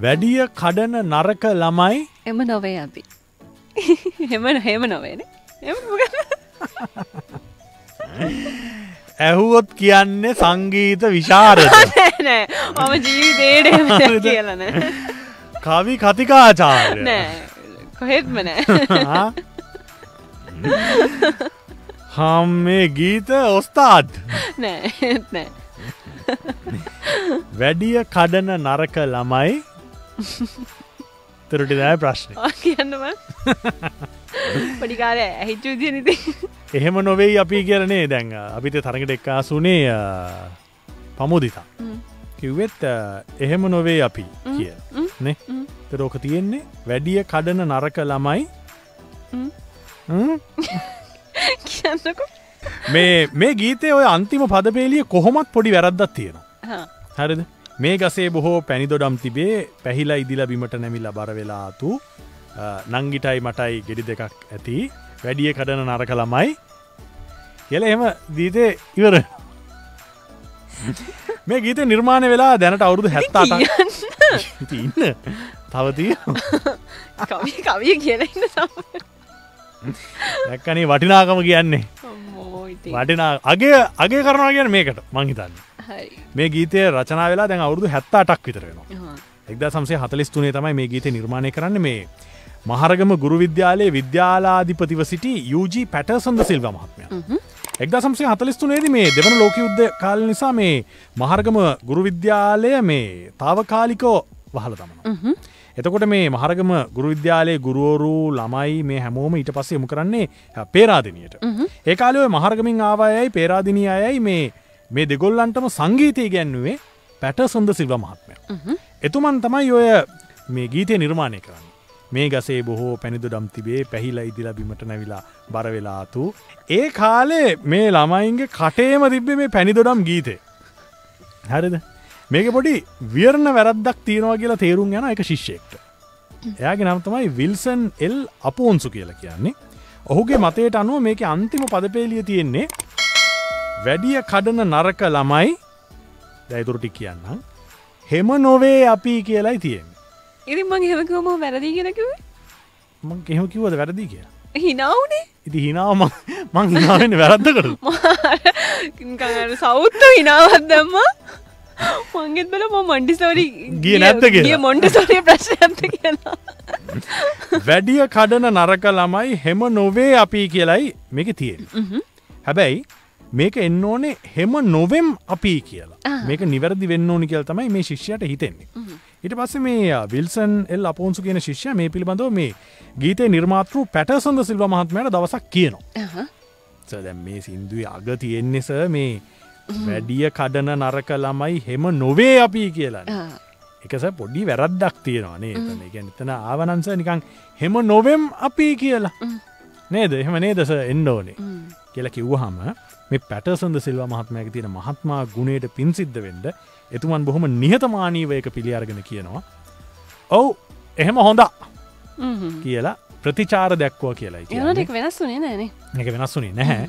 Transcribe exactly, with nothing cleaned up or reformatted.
වැඩිය කඩන නරක ළමයි එම නොවේ අපි. එම එහෙම නොවේනේ. එම මොකද? ඇහුවොත් කියන්නේ සංගීත විශාරද. නෑ මම ජීවිතේට එහෙම කියලා නෑ. කවි කතිකාචාර්ය. නෑ කොහෙත්ම නෑ. හාම් මේ ගීත ඔස්තාද්. නෑ නෑ. වැඩිය කඩන නරක ළමයි तुरटी दाय प्रश्न और क्या नंबर पढ़ी कार है हिचूजी नहीं थी ये मनोवे ही अभी क्या रहने देंगा अभी तो थारंगे देख का सुने पामुदी था कि वे तो ये मनोवे अभी किया ने तो रोकती है ने वैदिया खादना नारका लामाई क्या नको मैं मैं गीते वो अंतिम भादा पे लिए कोहमत पड़ी वैराद्दा थी ना हाँ हरे दे මේ ගසේ බොහෝ පැනිදොඩම් තිබේ පැහිලා ඉදිලා බිමට නැමිලා බර වෙලා ආතු නංගිටයි මටයි ගෙඩි දෙකක් ඇති වැඩිය කඩන නරක ළමයි කියලා එහෙම දීතේ ඉවර මේ ගීතේ නිර්මාණය වෙලා දැනට අවුරුදු හැත්තෑ අටක් ඉතින් තව තියෙනවා කවි කවිය කියලා ඉන්න සමහර දැක්කනේ වටිනාකම කියන්නේ අම්මෝ ඉතින් වටිනා අගේ අගේ කරනවා කියන්නේ මේකට මං හිතන්නේ මේ ගීතය රචනා වෙලා දැන් අවුරුදු හැත්තෑ අටක් විතර වෙනවා. එක්දාස් නවසිය හතළිස් තුනේ තමයි මේ ගීතය නිර්මාණය කරන්නේ මේ මහරගම ගුරු විද්‍යාලයේ විද්‍යාලාධිපතිව සිටි යූ ජී පැටර්සන් ද සිල්වා මහත්මයා. එක්දාස් නවසිය හතළිස් තුනේ දී මේ දෙවන ලෝක යුද්ධ කාලය නිසා මේ මහරගම ගුරු විද්‍යාලය මේ తాවකාලිකව වහලා දමනවා. එතකොට මේ මහරගම ගුරු විද්‍යාලයේ ගුරුවරු ළමයි මේ හැමෝම ඊට පස්සේ යොමු කරන්නේ පේරාදෙනියට. ඒ කාලේ ওই මහරගමින් ආවායයි පේරාදෙනිය අයයි මේ මේ දෙගොල්ලන්ටම සංගීතය ඉගැන්වුවේ පැටර්සන් ද සිල්වා මහත්මයා. එතුමන් තමයි ඔය මේ ගීතය නිර්මාණය කරන්නේ. මේ ගසේ බොහෝ පැනිදොඩම් තිබේ පැහිලා ඉදිලා බිමට නැවිලා බර වෙලා ආතු. ඒ කාලේ මේ ළමයින්ගේ කටේම තිබ්බේ මේ පැනිදොඩම් ගීතේ. හරිද? මේකේ පොඩි විවරණ වැරද්දක් තියෙනවා කියලා තේරුම් යන එක ශිෂ්‍යෙක්ට. එයාගේ නම තමයි විල්සන් එල් අපෝන්සු කියලා කියන්නේ. ඔහුගේ මතයට අනුව මේකේ අන්තිම පදපේලිය තියෙන්නේ වැඩිය කඩන නරක ළමයි දයිතුරු ටික කියන්නම් හැම නොවේ අපි කියලායි තියෙන්නේ. ඉතින් මං එහෙම කිව්වම වැරදි කියලා කිව්වේ? මං එහෙම කිව්වද වැරදි කියලා? hina උනේ. ඉතින් hina මං මං hina වෙන්නේ වැරද්දකටද? නිකන් අර සවුත් hinaවක් දැම්මා. මං ගෙත් බල මම මොන්ටිසෝරි ගියේ නැද්ද කියලා. ගියේ මොන්ටිසෝරි ප්‍රශ්නයක්ද කියලා. වැඩිය කඩන නරක ළමයි හැම නොවේ අපි කියලායි මේකේ තියෙන්නේ. හැබැයි මේක එන්න ඕනේ හැම නොවෙම් අපි කියලා. මේක නිවැරදි වෙන්න ඕනේ කියලා තමයි මේ ශිෂ්‍යයාට හිතෙන්නේ. ඊට පස්සේ මේ විල්සන් එල් අපෝන්සු කියන ශිෂ්‍යයා මේ පිළිබඳව මේ ගීතේ නිර්මාතෘ පැටර්සන් ද සිල්වා මහත්මයාට දවසක් කියනවා. සර් දැන් මේ සින්දුවේ අග තියෙන්නේ සර් මේ වැඩිය කඩන නරක ළමයි හැම නොවේ අපි කියලානේ. ඒක සර් පොඩි වැරද්දක් තියෙනවා නේද? ඒ කියන්නේ එතන ආවනම් සර් නිකන් හැම නොවෙම් අපි කියලා. නේද? එහෙම නේද සර් එන්න ඕනේ කියලා කිව්වහම මේ පැටර්සන් ද සිල්වා මහත්මයාගේ තියෙන මහත්මා ගුණයට පින් සිද්ධ වෙන්න එතුමන් බොහොම නිහතමානීව ඒක පිළි අරගෙන කියනවා. "ඔව් එහෙම හොඳා." කියලා ප්‍රතිචාර දක්වුවා කියලායි කියන්නේ. ඒක වෙනස් වුණේ නැහැ නේ. ඒක වෙනස් වුණේ නැහැ.